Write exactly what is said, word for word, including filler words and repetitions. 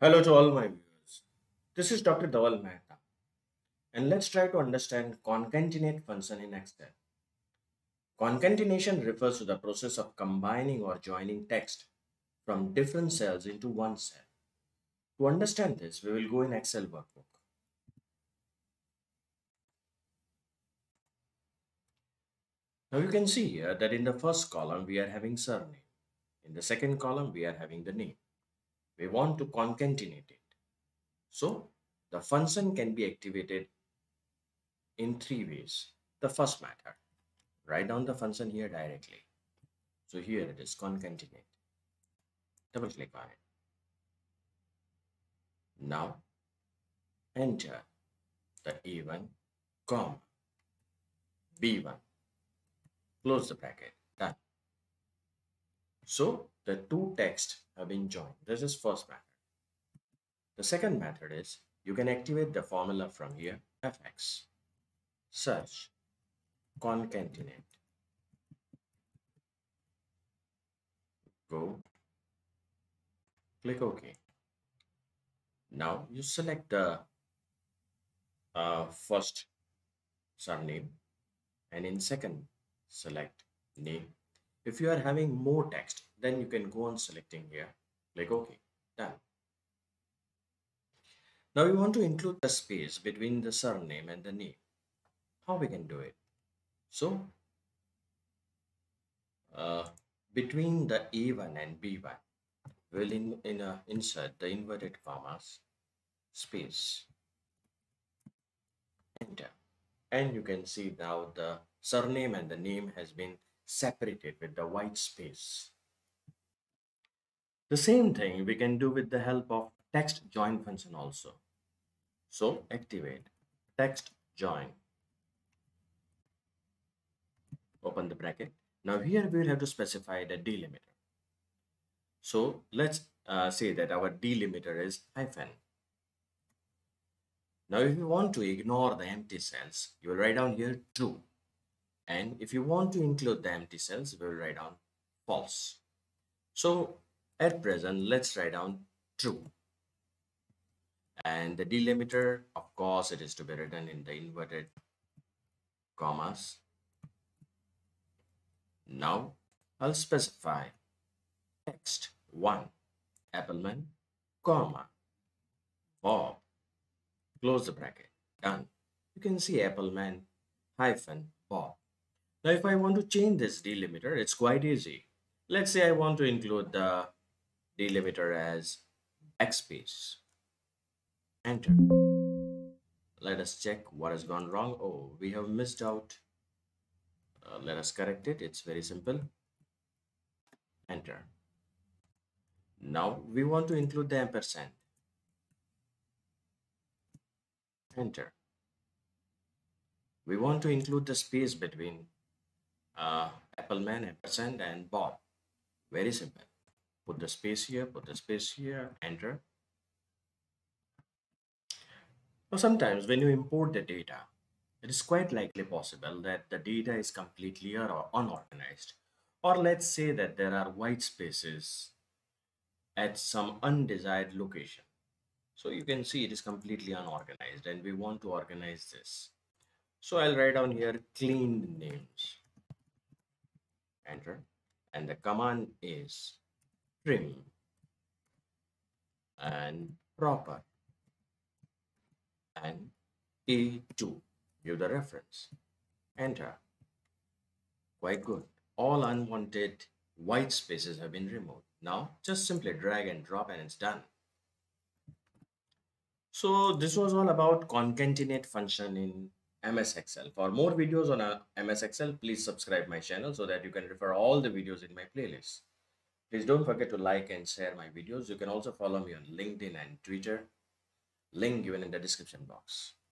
Hello to all my viewers. This is Doctor Dhaval Maheta, and let's try to understand concatenate function in Excel. Concatenation refers to the process of combining or joining text from different cells into one cell. To understand this, we will go in Excel workbook. Now you can see here that in the first column we are having surname. In the second column we are having the name. We want to concatenate it. So the function can be activated in three ways. The first method, write down the function here directly. So here it is, concatenate. Double click on it. Now enter the A one, comma, B one. Close the bracket. Done. So the two texts have been joined. This is first method. The second method is you can activate the formula from here, F X. Search concatenate. Go. Click OK. Now you select the uh, first surname, and in second select name. If you are having more text, then you can go on selecting here. Click OK. Done. Now we want to include the space between the surname and the name. How we can do it? So uh, between the A one and B one, we'll in, in a, insert the inverted commas, space, enter. And you can see now the surname and the name has been separated with the white space. The same thing we can do with the help of text join function also. So activate text join. Open the bracket. Now here we will have to specify the delimiter. So let's uh, say that our delimiter is hyphen. Now if you want to ignore the empty cells, you will write down here true. And if you want to include the empty cells, we will write down false. So at present, let's write down true. And the delimiter, of course, it is to be written in the inverted commas. Now I'll specify text one, Appleman, comma, Bob. Close the bracket. Done. You can see Appleman hyphen Bob. Now, if I want to change this delimiter, it's quite easy. Let's say I want to include the delimiter as backspace. Enter. Let us check what has gone wrong. Oh, we have missed out. Uh, let us correct it. It's very simple. Enter. Now, we want to include the ampersand. Enter. We want to include the space between Uh, Appleman, ampersand, and Bob. Very simple. Put the space here, put the space here, enter. Now sometimes when you import the data, it is quite likely possible that the data is completely or unorganized. Or let's say that there are white spaces at some undesired location. So you can see it is completely unorganized and we want to organize this. So I'll write down here clean names. Enter, and the command is trim and proper and A two. Give the reference. Enter. Quite good. All unwanted white spaces have been removed. Now just simply drag and drop and it's done. So this was all about concatenate function in M S Excel. For more videos on M S Excel, please subscribe my channel so that you can refer all the videos in my playlist. Please don't forget to like and share my videos. You can also follow me on LinkedIn and Twitter. Link given in the description box.